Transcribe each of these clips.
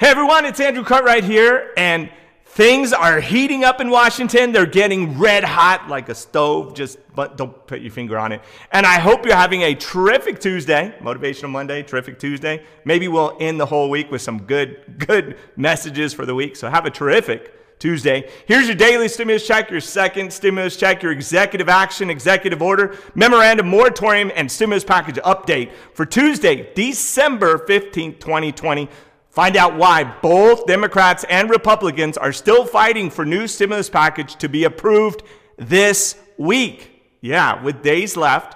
Hey everyone, it's Andrew Cartwright here, and things are heating up in Washington. They're getting red hot like a stove, just but don't put your finger on it. And I hope you're having a terrific Tuesday, Motivational Monday, terrific Tuesday. Maybe we'll end the whole week with some good messages for the week, so have a terrific Tuesday. Here's your daily stimulus check, your second stimulus check, your executive action, executive order, memorandum, moratorium, and stimulus package update for Tuesday, December 15th, 2020. Find out why both Democrats and Republicans are still fighting for new stimulus package to be approved this week. Yeah, with days left.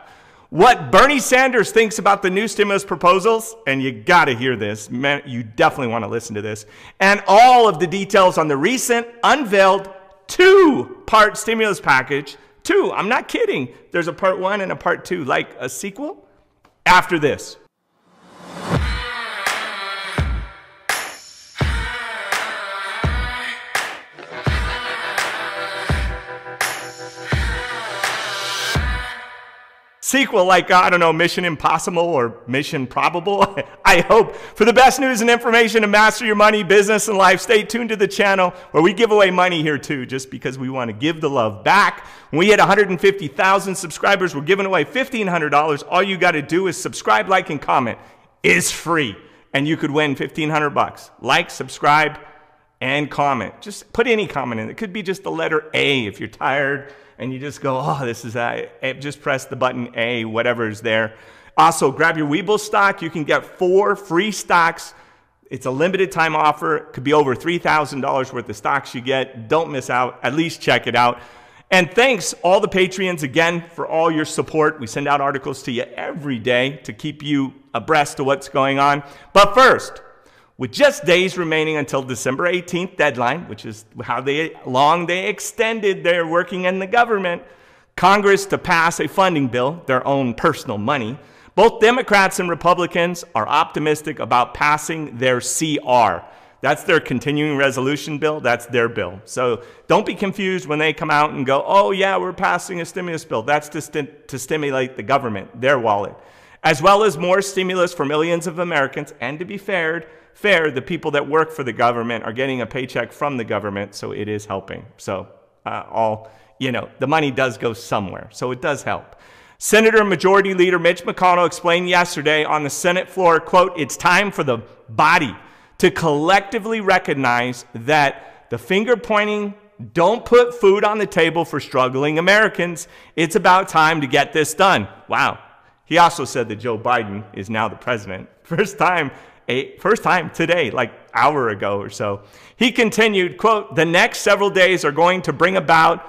What Bernie Sanders thinks about the new stimulus proposals, and you got to hear this, man, you definitely want to listen to this, and all of the details on the recent unveiled two-part stimulus package. Two, I'm not kidding. There's a part one and a part two, like a sequel, after this. Sequel like, I don't know, Mission Impossible or Mission Probable, I hope. For the best news and information to master your money, business, and life, stay tuned to the channel where we give away money here too, just because we want to give the love back. When we hit 150,000 subscribers, we're giving away $1,500. All you got to do is subscribe, like, and comment. It's free, and you could win $1,500. Like, subscribe, and comment. Just put any comment in. It could be just the letter A if you're tired and you just go, oh, this is that. Just press the button A, whatever is there. Also, grab your Webull stock. You can get 4 free stocks. It's a limited time offer. It could be over $3,000 worth of stocks you get. Don't miss out. At least check it out. And thanks all the Patreons again for all your support. We send out articles to you every day to keep you abreast of what's going on. But first, with just days remaining until December 18th deadline, which is how long they extended their working in the government, Congress to pass a funding bill, their own personal money, both Democrats and Republicans are optimistic about passing their CR. That's their continuing resolution bill. That's their bill. So don't be confused when they come out and go, oh, yeah, we're passing a stimulus bill. That's to stimulate the government, their wallet, as well as more stimulus for millions of Americans. And to be fair, the people that work for the government are getting a paycheck from the government, so it is helping. So the money does go somewhere, so it does help. Senator Majority Leader Mitch McConnell explained yesterday on the Senate floor, quote, it's time for the body to collectively recognize that the finger pointing don't put food on the table for struggling Americans. It's about time to get this done. Wow. He also said that Joe Biden is now the president. First time today, like an hour ago or so. He continued, quote, the next several days are going to bring about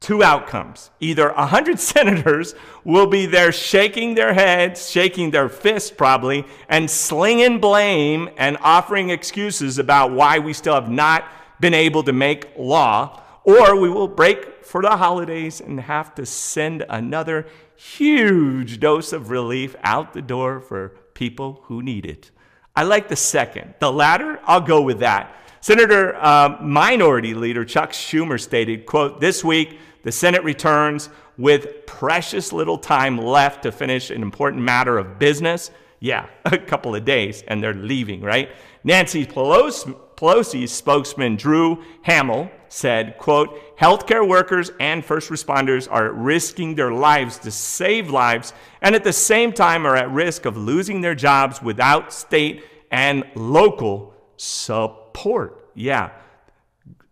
two outcomes. Either 100 senators will be there shaking their heads, shaking their fists probably, and slinging blame and offering excuses about why we still have not been able to make law, or we will break for the holidays and have to send another huge dose of relief out the door for people who need it. I like the second. The latter, I'll go with that. Senator Minority Leader Chuck Schumer stated, quote, this week, the Senate returns with precious little time left to finish an important matter of business. Yeah, a couple of days, and they're leaving, right? Nancy Pelosi's spokesman, Drew Hamill, said, quote, healthcare workers and first responders are risking their lives to save lives and at the same time are at risk of losing their jobs without state and local support. Yeah,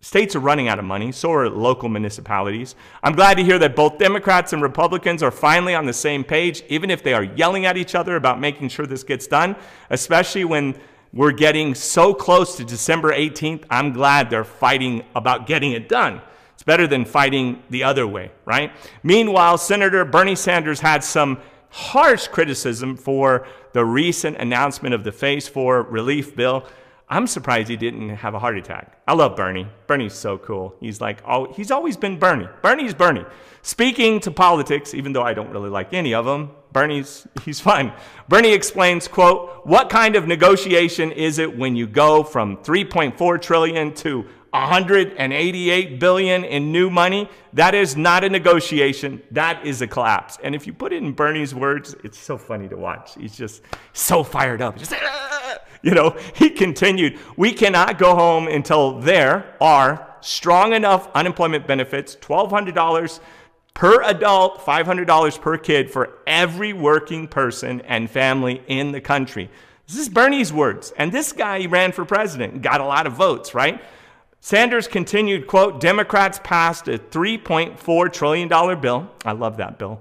states are running out of money, so are local municipalities. I'm glad to hear that both Democrats and Republicans are finally on the same page, even if they are yelling at each other about making sure this gets done, especially when we're getting so close to December 18th. I'm glad they're fighting about getting it done. It's better than fighting the other way, right? Meanwhile, Senator Bernie Sanders had some harsh criticism for the recent announcement of the Phase 4 relief bill. I'm surprised he didn't have a heart attack. I love Bernie. Bernie's so cool. He's like, oh, he's always been Bernie. Bernie's Bernie. Speaking to politics, even though I don't really like any of them, he's fun. Bernie explains, quote, what kind of negotiation is it when you go from 3.4 trillion to 188 billion in new money? That is not a negotiation. That is a collapse. And if you put it in Bernie's words, it's so funny to watch. He's just so fired up. Just, You know, he continued, we cannot go home until there are strong enough unemployment benefits, $1,200 per adult, $500 per kid for every working person and family in the country. This is Bernie's words. And this guy ran for president and got a lot of votes, right? Sanders continued, quote, Democrats passed a $3.4 trillion bill. I love that bill.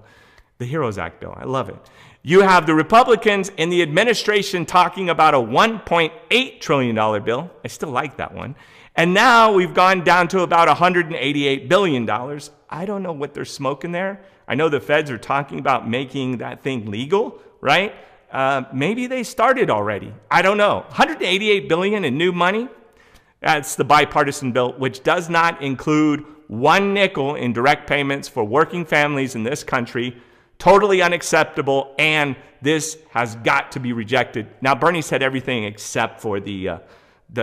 The Heroes Act bill. I love it. You have the Republicans in the administration talking about a $1.8 trillion bill. I still like that one. And now we've gone down to about $188 billion. I don't know what they're smoking there. I know the feds are talking about making that thing legal, right? Maybe they started already. I don't know. $188 billion in new money. That's the bipartisan bill, which does not include one nickel in direct payments for working families in this country. Totally unacceptable, and this has got to be rejected. Now, Bernie said everything except for the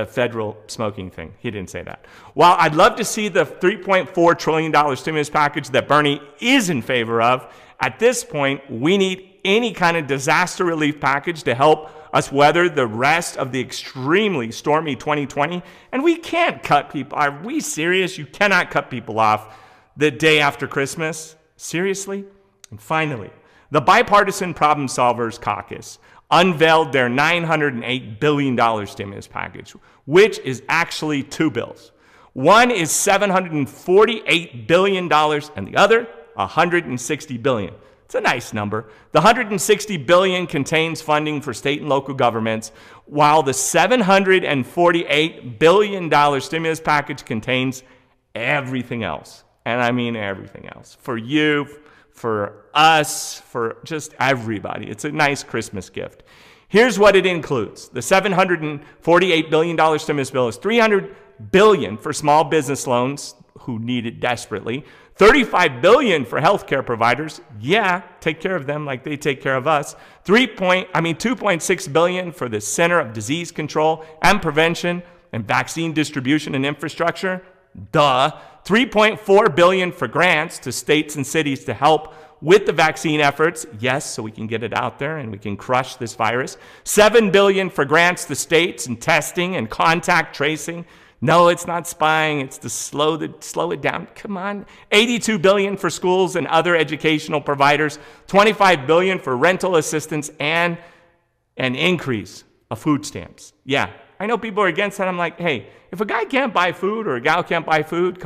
federal smoking thing. He didn't say that. While I'd love to see the $3.4 trillion stimulus package that Bernie is in favor of, at this point, we need any kind of disaster relief package to help us weather the rest of the extremely stormy 2020. And we can't cut people. Are we serious? You cannot cut people off the day after Christmas. Seriously? And finally, the Bipartisan Problem Solvers Caucus unveiled their $908 billion stimulus package, which is actually two bills. One is $748 billion and the other $160 billion. It's a nice number. The $160 billion contains funding for state and local governments, while the $748 billion stimulus package contains everything else. And I mean everything else. For you, for us, for just everybody. It's a nice Christmas gift. Here's what it includes. The $748 billion stimulus bill is $300 billion for small business loans who need it desperately, $35 billion for healthcare providers. Yeah, take care of them like they take care of us. $2.6 billion for the Center of Disease Control and Prevention and Vaccine Distribution and Infrastructure. Duh. $3.4 billion for grants to states and cities to help with the vaccine efforts. Yes, so we can get it out there and we can crush this virus. $7 billion for grants to states and testing and contact tracing. No, it's not spying. It's to slow it down. Come on. $82 billion for schools and other educational providers. $25 billion for rental assistance and an increase of food stamps. Yeah. I know people are against that. I'm like, hey, if a guy can't buy food or a gal can't buy food,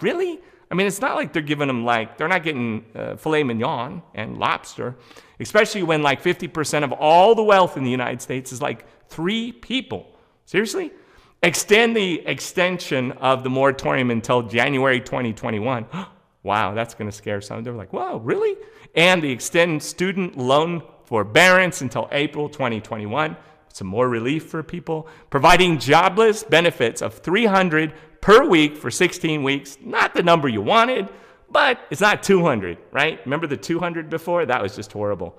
really? I mean, it's not like they're giving them like, they're not getting filet mignon and lobster, especially when like 50% of all the wealth in the United States is like 3 people. Seriously? Extend the extension of the moratorium until January 2021. Wow, that's going to scare some. They're like, whoa, really? And the extend student loan forbearance until April 2021. Some more relief for people, providing jobless benefits of $300 per week for 16 weeks. Not the number you wanted, but it's not 200, right? Remember the 200 before? That was just horrible.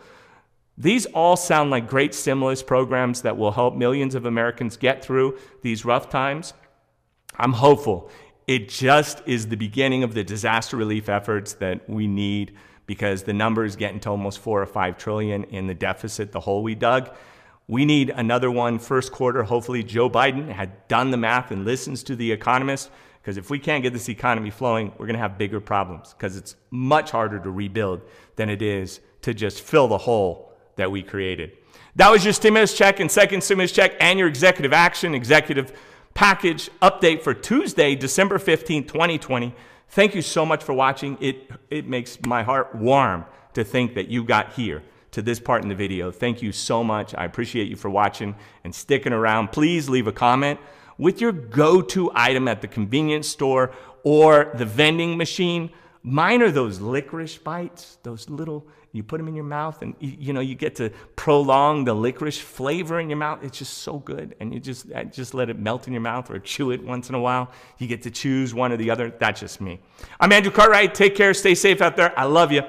These all sound like great stimulus programs that will help millions of Americans get through these rough times. I'm hopeful. It just is the beginning of the disaster relief efforts that we need because the numbers get into almost 4 or 5 trillion in the deficit, the hole we dug. We need another one first quarter. Hopefully Joe Biden had done the math and listens to the economist, because if we can't get this economy flowing, we're going to have bigger problems because it's much harder to rebuild than it is to just fill the hole that we created. That was your stimulus check and second stimulus check and your executive action, executive package update for Tuesday, December 15, 2020. Thank you so much for watching. It makes my heart warm to think that you got here to this part in the video. Thank you so much. I appreciate you for watching and sticking around. Please leave a comment with your go-to item at the convenience store or the vending machine. Mine are those licorice bites, those little, you put them in your mouth and you know, you get to prolong the licorice flavor in your mouth. It's just so good. And you just let it melt in your mouth or chew it once in a while. You get to choose one or the other. That's just me. I'm Andrew Cartwright. Take care. Stay safe out there. I love you.